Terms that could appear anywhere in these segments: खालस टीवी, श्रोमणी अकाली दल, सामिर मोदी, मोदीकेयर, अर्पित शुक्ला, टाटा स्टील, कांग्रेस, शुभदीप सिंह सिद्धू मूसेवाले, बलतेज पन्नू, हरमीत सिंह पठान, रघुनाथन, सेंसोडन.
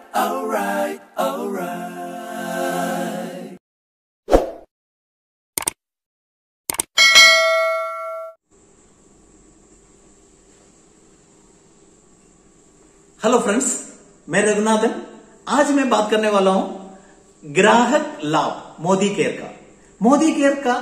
right, all right, all right. Hello friends, मैं रघुनाथन। आज मैं बात करने वाला हूं ग्राहक लाभ मोदीकेयर का। मोदीकेयर का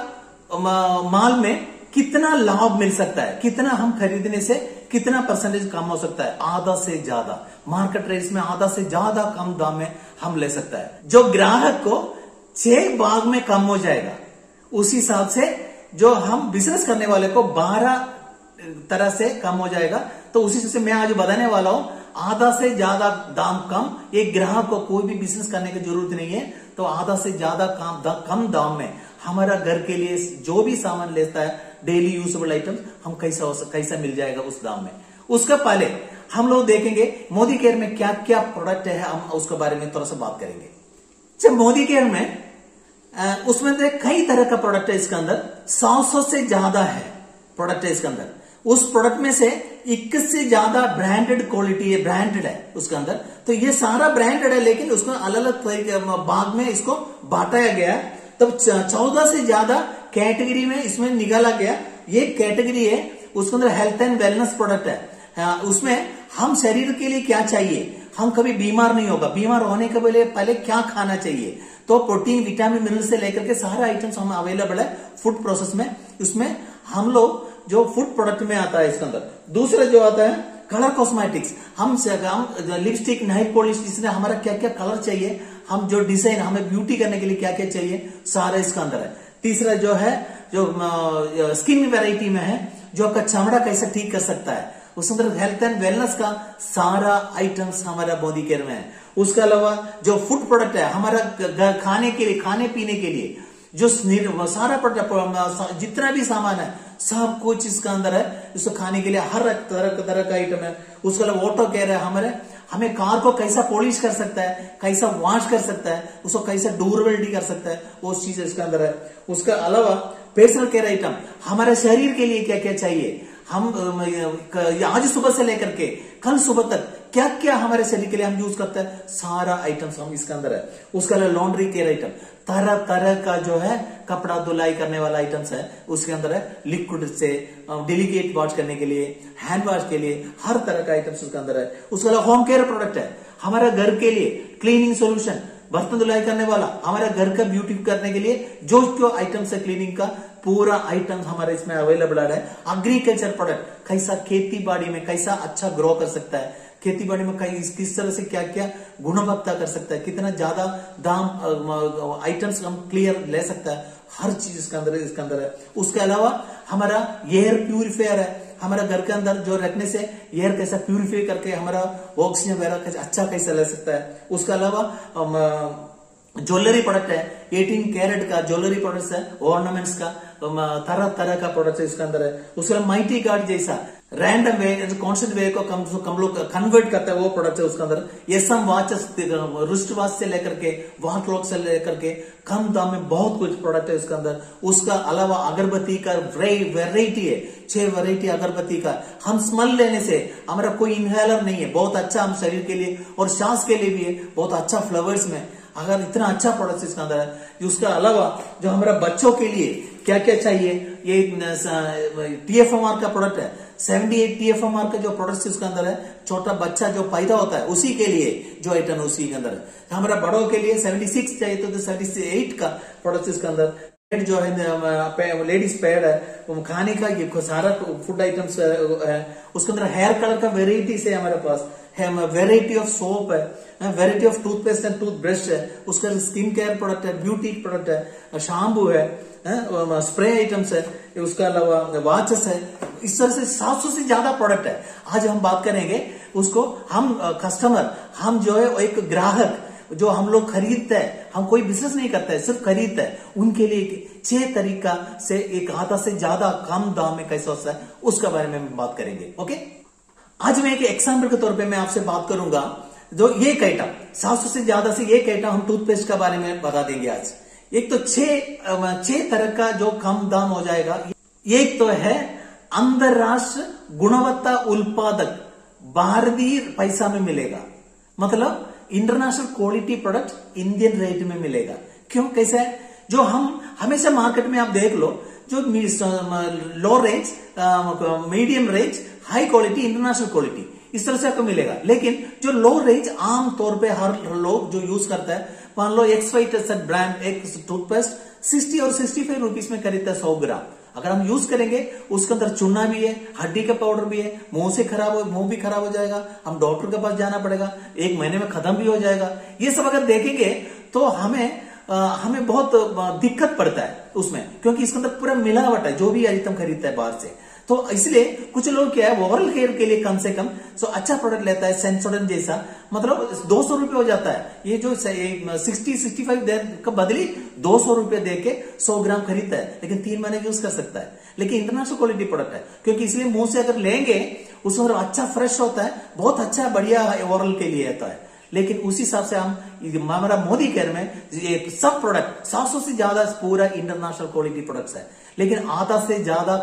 माल में कितना लाभ मिल सकता है, कितना हम खरीदने से कितना परसेंटेज कम हो सकता है। आधा से ज्यादा मार्केट रेट्स में आधा से ज्यादा कम दाम में हम ले सकता है। जो ग्राहक को 6 भाग में कम हो जाएगा, उस हिसाब से जो हम बिजनेस करने वाले को 12 तरह से कम हो जाएगा। तो उसी से मैं आज बताने वाला हूं, आधा से ज्यादा दाम कम। एक ग्राहक को कोई भी बिजनेस करने की जरूरत नहीं है, तो आधा से ज्यादा कम दाम में हमारा घर के लिए जो भी सामान लेता है डेली यूजेबल आइटम, हम कैसा मिल जाएगा उस दाम में। उसका पहले हम लोग देखेंगे मोदीकेयर में क्या क्या प्रोडक्ट है, हम उसके बारे में थोड़ा सा बात करेंगे। जब मोदीकेयर में उसमें से कई तरह का प्रोडक्ट है, इसके अंदर 100 से ज्यादा है प्रोडक्ट है इसके अंदर। उस प्रोडक्ट में से 21 से ज्यादा ब्रांडेड क्वालिटी है, ब्रांडेड है उसके अंदर। तो ये सारा ब्रांडेड है, लेकिन उसको अलग अलग भाग में इसको बांटाया गया। तब 14 से ज्यादा कैटेगरी में इसमें निकाला गया। ये कैटेगरी है, उसके अंदर हेल्थ एंड वेलनेस प्रोडक्ट है। उसमें हम शरीर के लिए क्या चाहिए, हम कभी बीमार नहीं होगा, बीमार होने के पहले क्या खाना चाहिए, तो प्रोटीन, विटामिन, मिनरल से लेकर के सारा आइटम्स हमें अवेलेबल है फूड प्रोसेस में। उसमें हम लोग जो फूड प्रोडक्ट में आता है इसके अंदर। दूसरा जो आता है कलर कॉस्मेटिक्स, हम लिपस्टिक, नाइल पॉलिश, इसमें हमारा क्या क्या कलर चाहिए, हम जो डिजाइन हमें ब्यूटी करने के लिए क्या क्या चाहिए, सारा इसके अंदर है। तीसरा जो है जो स्किन वैरायटी में है, जो आपका चमड़ा कैसे ठीक कर सकता है, उसके अंदर हेल्थ एंड वेलनेस का सारा आइटम्स हमारा मोदीकेयर में है। उसके अलावा जो फूड प्रोडक्ट है हमारा खाने के लिए, खाने पीने के लिए जो सारा प्रोडक्ट जितना भी सामान है सब कुछ इसके अंदर है। इसको खाने के लिए हर तरह का आइटम है। उसके अलावा ऑटो केयर है, हमें कार को कैसा पॉलिश कर सकता है, कैसा वॉश कर सकता है, उसको कैसा ड्यूरेबिलिटी कर सकता है, वो चीज इसके अंदर है। उसके अलावा पर्सनल केयर आइटम, हमारे शरीर के लिए क्या क्या चाहिए, हम आज सुबह से लेकर के कल सुबह तक क्या क्या हमारे शरीर के लिए हम यूज करते हैं, सारा आइटम्स हम इसके अंदर है। उसके अलावा लॉन्ड्री केयर आइटम, तरह तरह का जो है कपड़ा धुलाई करने वाला आइटम्स है उसके अंदर है। लिक्विड से डेलीकेट वॉश करने के लिए, हैंड वॉश के लिए, हर तरह का आइटम्स उसके अंदर है। उसके अलावा होम केयर प्रोडक्ट है, हमारे घर के लिए क्लीनिंग सोल्यूशन, बर्तन धुलाई करने वाला, हमारे घर का ब्यूटी करने के लिए जो जो आइटम्स है क्लीनिंग का, पूरा आइटम हमारे इसमें अवेलेबल है। एग्रीकल्चर प्रोडक्ट, कैसा खेती बाड़ी में कैसा अच्छा ग्रो कर सकता है, खेती बाड़ी में किस तरह से क्या क्या गुणवत्ता कर सकता है, कितना ज्यादा दाम आइटम्स हम क्लियर ले सकता है, हर चीज इसके अंदर है। उसके अलावा हमारा एयर प्यूरिफायर है, हमारा घर के अंदर जो रखने से एयर कैसा प्यूरिफाई करके हमारा ऑक्सीजन वगैरह अच्छा कैसा ले सकता है। उसके अलावा ज्वेलरी प्रोडक्ट है, 18 कैरेट का ज्वेलरी प्रोडक्ट्स है, ऑर्नामेंट्स का तरह तरह का प्रोडक्ट इसके अंदर है। उसके अलावा माइटी गार्ड जैसा रैंडम वे, कॉन्स्टेंट वे को कम लोग कन्वर्ट करता है, वो प्रोडक्ट है उसके अंदर। एसएम वॉचेस, रिस्ट वॉच से लेकर के वॉच क्लॉक से लेकर के कम दाम में बहुत कुछ प्रोडक्ट है इसके अंदर। उसका अलावा अगरबत्ती का वेराइटी है, 6 वेराइटी अगरबत्ती का। हम स्मेल लेने से हमारा कोई इनहेलर नहीं है, बहुत अच्छा हम शरीर के लिए और सांस के लिए भी है, बहुत अच्छा फ्लेवर्स में अगर इतना अच्छा प्रोडक्ट इसके अंदर है। उसके अलावा जो हमारा बच्चों के लिए क्या क्या चाहिए, ये TFMR का प्रोडक्ट है, 78 TFMR का जो प्रोडक्ट इसके अंदर है, छोटा बच्चा जो पैदा होता है उसी के लिए जो आइटम उसी के अंदर है। हमारा बड़ों के लिए 76 चाहिए तो 78 का प्रोडक्ट इसके अंदर। पेड जो है, लेडीज पेड है, खाने का ये सारा फूड आइटम्स है। उसके अंदर हेयर कलर का वेराइटी है हमारे पास, वेराइटी ऑफ सोप है, variety of toothpaste and toothbrush है। उसका स्किन केयर प्रोडक्ट है, ब्यूटी प्रोडक्ट है, शैम्पू है, स्प्रे आइटम्स है। उसके अलावा वॉचेस है। इस तरह से 700 से ज्यादा प्रोडक्ट है। आज हम बात करेंगे उसको, हम कस्टमर, हम जो है एक ग्राहक, जो हम लोग खरीदते हैं, हम कोई बिजनेस नहीं करते हैं, सिर्फ खरीदते हैं, उनके लिए 6 तरीका से एक आधा से ज्यादा कम दाम में कैसा होता है, उसके बारे में हम बात करेंगे। ओके, आज मैं एक एग्जाम्पल के तौर पे मैं आपसे बात करूंगा। जो ये आइटम 700 से ज्यादा से, ये आइटम हम टूथपेस्ट के बारे में बता देंगे आज। एक तो 6 तरह का जो कम दाम हो जाएगा। एक तो है अंतरराष्ट्रीय गुणवत्ता उत्पादक, भारतीय पैसा में मिलेगा, मतलब international quality product Indian rate में मिलेगा। क्यों, कैसे है? जो हम हमेशा मार्केट में आप देख लो, जो low range, medium range, high quality, international quality, इस तरह से आपको मिलेगा। लेकिन जो लो रेंज आमतौर पे हर लोग जो यूज करता है, मान लो XYZ ब्रांड एक टूथपेस्ट 60 और 65 रुपीज में खरीदता है 100 ग्राम। अगर हम यूज करेंगे, उसके अंदर चूना भी है, हड्डी का पाउडर भी है, मुंह से खराब हो, मुंह भी खराब हो जाएगा, हम डॉक्टर के पास जाना पड़ेगा, एक महीने में खत्म भी हो जाएगा। ये सब अगर देखेंगे तो हमें बहुत दिक्कत पड़ता है उसमें, क्योंकि इसके अंदर पूरा मिलावट है जो भी आइटम खरीदता है बाहर से। तो इसलिए कुछ लोग क्या है, ओवरऑल केयर के लिए कम से कम अच्छा प्रोडक्ट लेता है, सेंसोडन जैसा, मतलब 200 रुपये हो जाता है। ये जो 60-65 का बदली 200 रुपये दे के 100 ग्राम खरीदता है, लेकिन 3 महीने यूज कर सकता है। लेकिन इंटरनेशनल क्वालिटी प्रोडक्ट है, क्योंकि इसलिए मुंह से अगर लेंगे उसमें अच्छा फ्रेश होता है, बहुत अच्छा बढ़िया ओवरऑल के लिए होता है। लेकिन उसी हिसाब से हम हमारा मोदी केयर में ये सब प्रोडक्ट 700 से ज्यादा पूरा इंटरनेशनल क्वालिटी प्रोडक्ट्स है, लेकिन आधा से ज्यादा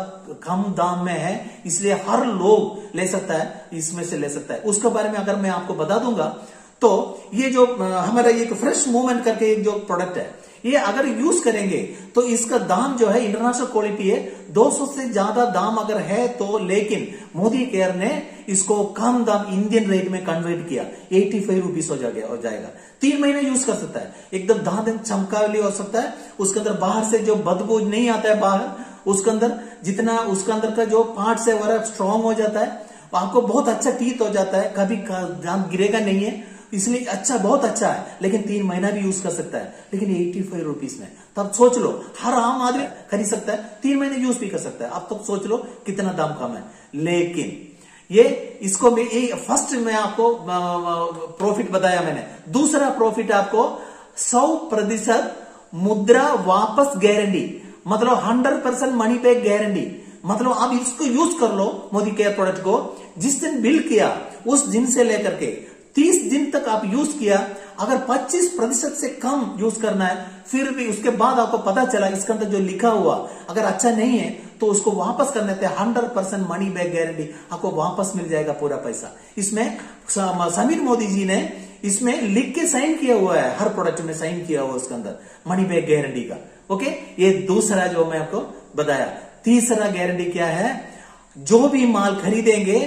कम दाम में है, इसलिए हर लोग ले सकता है, इसमें से ले सकता है। उसके बारे में अगर मैं आपको बता दूंगा तो ये जो हमारा एक फ्रेश मूवमेंट करके एक जो प्रोडक्ट है, ये अगर यूज करेंगे तो इसका दाम जो है इंटरनेशनल क्वालिटी है, 200 से ज्यादा दाम अगर है तो, लेकिन मोदी केयर ने इसको कम दाम इंडियन रेट में कन्वर्ट किया, 85 रुपीज हो जाएगा। 3 महीने यूज कर सकता है, एकदम दांत चमकावली हो सकता है, उसके अंदर बाहर से जो बदबू नहीं आता है बाहर, उसके अंदर जितना उसके अंदर का जो पार्ट है वह स्ट्रांग हो जाता है, आपको बहुत अच्छा टीथ हो जाता है, कभी दांत गिरेगा नहीं है, इसलिए अच्छा, बहुत अच्छा है। लेकिन 3 महीना भी यूज कर सकता है, लेकिन 85 रुपीज में। तब सोच लो हर आम आदमी खरीद सकता है, 3 महीने यूज भी कर सकता है। अब तब सोच लो कितना दाम कम है। लेकिन ये इसको फर्स्ट में आपको प्रॉफिट बताया मैंने। दूसरा प्रॉफिट आपको 100% मुद्रा वापस गारंटी, मतलब 100% मनी बैक गारंटी। मतलब आप इसको यूज कर लो मोदी केयर प्रोडक्ट को, जिस दिन बिल किया उस दिन से लेकर के 30 दिन तक आप यूज किया, अगर 25% से कम यूज करना है, फिर भी उसके बाद आपको पता चला इसके अंदर जो लिखा हुआ अगर अच्छा नहीं है तो उसको वापस करने पे 100% मनी बैक गारंटी, आपको वापस मिल जाएगा पूरा पैसा। इसमें सामिर मोदी जी ने इसमें लिख के साइन किया हुआ है, हर प्रोडक्ट में साइन किया हुआ है उसके अंदर मनी बैक गारंटी का। ओके, ये दूसरा जो मैं आपको बताया। तीसरा गारंटी क्या है, जो भी माल खरीदेंगे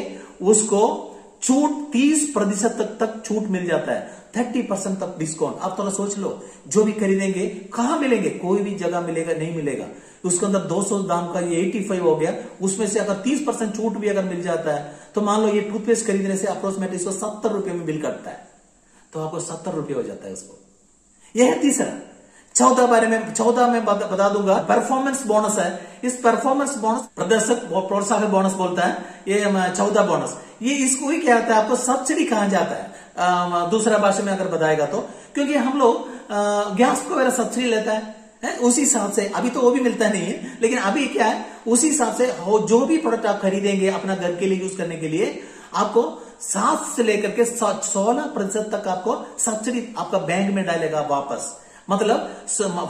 उसको छूट 30% तक छूट मिल जाता है, 30% तक डिस्काउंट। आप थोड़ा सोच लो, जो भी खरीदेंगे कहाँ मिलेंगे, कोई भी जगह मिलेगा नहीं मिलेगा। उसके अंदर 200 दाम का ये 85 हो गया, उसमें से अगर 30% छूट भी अगर मिल जाता है तो मान लो ये टूथपेस्ट खरीदने से अप्रोक्सीमेट इसको 70 रुपये में बिल कटता है, तो आपको 70 रुपये हो जाता है उसको। यह है तीसरा। चौथा में बता दूंगा, परफॉर्मेंस बोनस है। इस परफॉर्मेंस बोनस प्रदर्शक प्रोत्साहन बोनस बोलता है, ये 14 बोनस। ये इसको ही कहता है, आपको सब्सिडी कहा जाता है दूसरा भाषा में अगर बताएगा तो, क्योंकि हम लोग गैस को वगैरह सब्सिडी लेता है उसी हिसाब से। अभी तो वो भी मिलता नहीं है, लेकिन अभी क्या है उसी हिसाब से जो भी प्रोडक्ट आप खरीदेंगे अपना घर के लिए यूज करने के लिए, आपको 7 से लेकर के 16% तक आपको सब्सिडी आपका बैंक में डालेगा वापस। मतलब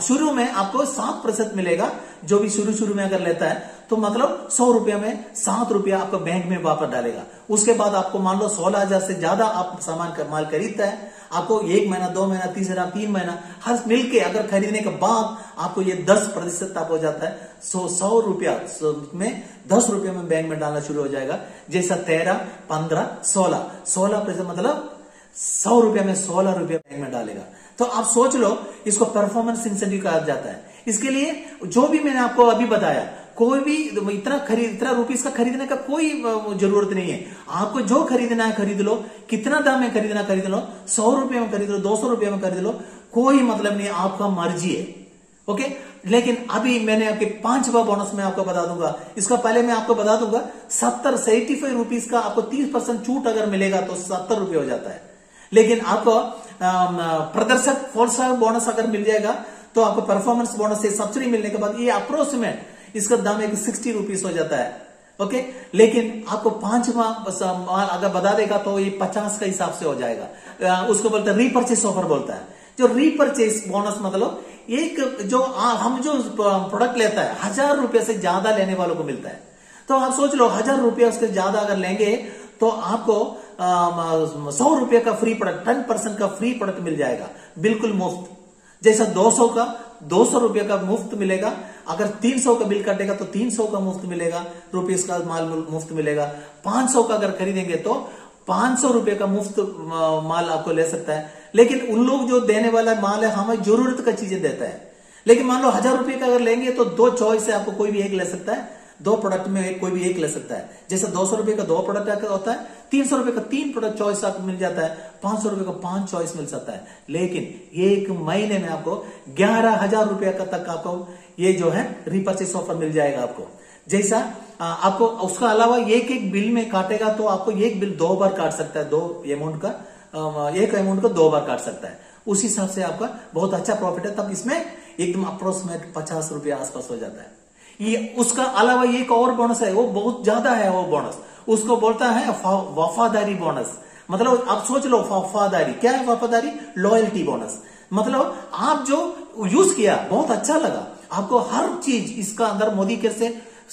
शुरू में आपको 7% मिलेगा, जो भी शुरू में अगर लेता है तो, मतलब 100 रुपया में 7 रुपया आपको बैंक में वापस डालेगा। उसके बाद आपको मान लो 16,000 से ज्यादा आप सामान का माल खरीदता है, आपको 1 महीना, 2 महीना, 3 महीना हर मिलके अगर खरीदने के बाद आपको ये 10% आप हो जाता है। 100 रुपया में 10 रुपये में बैंक में डालना शुरू हो जाएगा, जैसा 13, 15, 16, 16%, मतलब 100 रुपया में 16 रुपया बैंक में डालेगा। तो आप सोच लो, इसको परफॉर्मेंस इंसेंटिव कहा जाता है। इसके लिए जो भी मैंने आपको अभी बताया, कोई भी इतना रुपीस का खरीदने का कोई जरूरत नहीं है। आपको जो खरीदना है खरीद लो, कितना दाम में खरीदना खरीद लो, 100 रुपये में खरीद लो, 200 रुपये में खरीद लो, कोई मतलब नहीं, आपका मर्जी है। ओके, लेकिन अभी मैंने आपके 5वां बोनस में आपको बता दूंगा। इसका पहले मैं आपको बता दूंगा 75 रुपीज का आपको 30% छूट अगर मिलेगा तो 70 रुपये हो जाता है। लेकिन आपको प्रदर्शक प्रोत्साहन बोनस अगर मिल जाएगा तो आपको परफॉर्मेंस बोनस से सब्सिडी मिलने के बाद ये अप्रोक्सीमेट इसका दाम 60 रुपीज हो जाता है। ओके, लेकिन आपको 5वां अगर बता देगा तो ये 50 का हिसाब से हो जाएगा। उसको बोलता है रीपर्चेस ऑफर बोलता है। जो रीपर्चेस बोनस मतलब एक जो हम जो प्रोडक्ट लेता है 1000 रुपये से ज्यादा लेने वालों को मिलता है। तो आप सोच लो 1000 रुपये उसके ज्यादा अगर लेंगे तो आपको ₹100 का फ्री प्रोडक्ट 10% का फ्री प्रोडक्ट मिल जाएगा बिल्कुल मुफ्त। जैसा 200 का ₹200 का मुफ्त मिलेगा, अगर 300 का बिल काटेगा तो 300 का मुफ्त मिलेगा, रुपीस का माल मुफ्त मिलेगा। 500 का अगर खरीदेंगे तो ₹500 का मुफ्त माल आपको ले सकता है। लेकिन उन लोग जो देने वाला माल है हमें जरूरत का चीजें देता है। लेकिन मान लो ₹1000 का अगर लेंगे तो दो चॉइस है, आपको कोई भी एक ले सकता है, दो प्रोडक्ट में कोई भी एक ले सकता है। जैसे ₹200 का दो प्रोडक्ट होता है, ₹300 का तीन प्रोडक्ट चॉइस आपको मिल जाता है, ₹500 का पांच चॉइस मिल सकता है। लेकिन एक महीने में आपको ₹11000 का तक आपको ये जो है रिपर्चेस ऑफर मिल जाएगा आपको। जैसा आपको उसका अलावा एक एक बिल में काटेगा तो आपको एक बिल दो बार काट सकता है, दो अमाउंट का एक अमाउंट को दो बार काट सकता है। उस हिसाब से आपका बहुत अच्छा प्रॉफिट है। तब इसमें एकदम अप्रोक्सीमेट ₹50 आसपास हो जाता है। ये उसका अलावा एक और बोनस है, वो बहुत ज्यादा है वो बोनस, उसको बोलता है वफादारी बोनस। मतलब आप सोच लो वफादारी क्या है, वफादारी लॉयल्टी बोनस। मतलब आप जो यूज किया बहुत अच्छा लगा आपको, हर चीज इसका अंदर मोदीकेयर से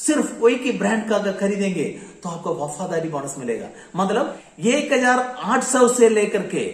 सिर्फ एक ही ब्रांड का अगर खरीदेंगे तो आपको वफादारी बोनस मिलेगा। मतलब 1800 से लेकर के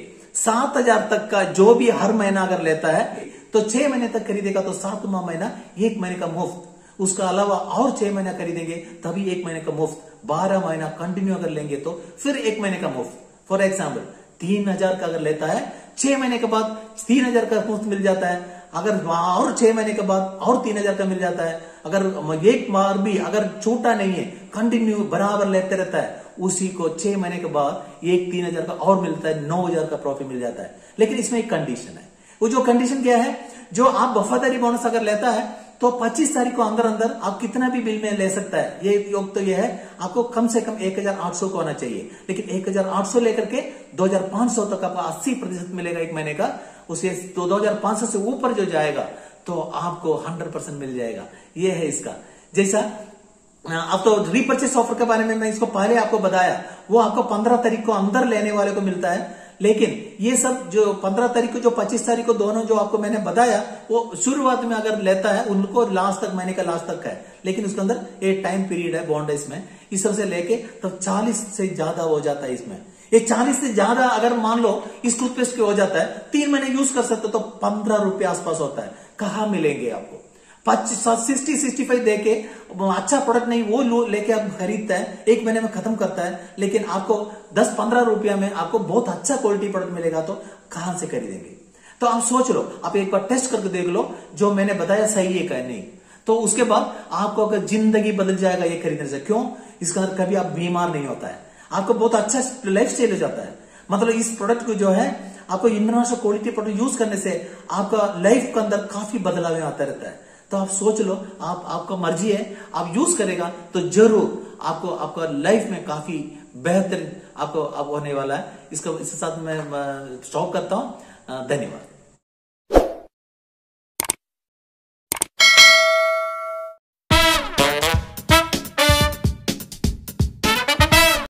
7000 तक का जो भी हर महीना अगर लेता है तो 6 महीने तक खरीदेगा तो 7वां महीना 1 महीने का मुफ्त। उसका अलावा और 6 महीना खरीदेंगे तभी 1 महीने का मुफ्त। 12 महीना कंटिन्यू अगर लेंगे तो फिर 1 महीने का मुफ्त। फॉर एग्जाम्पल 3000 का अगर लेता है 6 महीने के बाद 3000 का मुफ्त मिल जाता है। अगर और 6 महीने के बाद और 3000 का मिल जाता है। अगर एक बार भी अगर छोटा नहीं है कंटिन्यू बराबर लेते रहता है, उसी को 6 महीने के बाद एक 3000 का और मिलता है, 9000 का प्रॉफिट मिल जाता है। लेकिन इसमें एक कंडीशन है। वो जो कंडीशन क्या है, जो आप वफादारी बोनस अगर लेता है तो 25 तारीख को अंदर अंदर आप कितना भी बिल में ले सकता है। ये योग तो ये है आपको कम से कम 1800 का होना चाहिए। लेकिन 1800 लेकर के 2500 तक आपको 80% मिलेगा 1 महीने का। उसे 2500 से ऊपर जो जाएगा तो आपको 100% मिल जाएगा। ये है इसका। जैसा अब तो रिपर्चेस ऑफर के बारे में मैं इसको पहले आपको बताया, वो आपको 15 तारीख को अंदर लेने वाले को मिलता है। लेकिन ये सब जो 15 तारीख को जो 25 तारीख को दोनों जो आपको मैंने बताया वो शुरुआत में अगर लेता है उनको लास्ट तक महीने का लास्ट तक है। लेकिन उसके अंदर एक टाइम पीरियड है बॉन्ड है इसमें, इस सबसे लेके तो 40 से ज्यादा हो जाता है इसमें। ये 40 से ज्यादा अगर मान लो इस टूथपेस्ट के हो जाता है 3 महीने यूज कर सकते तो ₹15 आसपास होता है। कहाँ मिलेंगे आपको 65 देके अच्छा प्रोडक्ट नहीं वो लेके आप खरीदता है 1 महीने में खत्म करता है। लेकिन आपको 10-15 रुपया में आपको बहुत अच्छा क्वालिटी प्रोडक्ट मिलेगा तो कहां से खरीदेंगे। तो आप सोच लो, आप एक बार टेस्ट करके देख लो जो मैंने बताया सही है क्या नहीं। तो उसके बाद आपको अगर जिंदगी बदल जाएगा ये खरीदने से। क्यों, इसका अंदर कभी आप बीमार नहीं होता है, आपको बहुत अच्छा लाइफ स्टाइल हो जाता है। मतलब इस प्रोडक्ट को जो है आपको इंटरनेशनल क्वालिटी प्रोडक्ट यूज करने से आपका लाइफ के अंदर काफी बदलाव आता रहता है। तो आप सोच लो, आप आपका मर्जी है, आप यूज करेगा तो जरूर आपको आपका लाइफ में काफी बेहतर आपको होने वाला है। इसके साथ मैं स्टॉप करता हूं। धन्यवाद।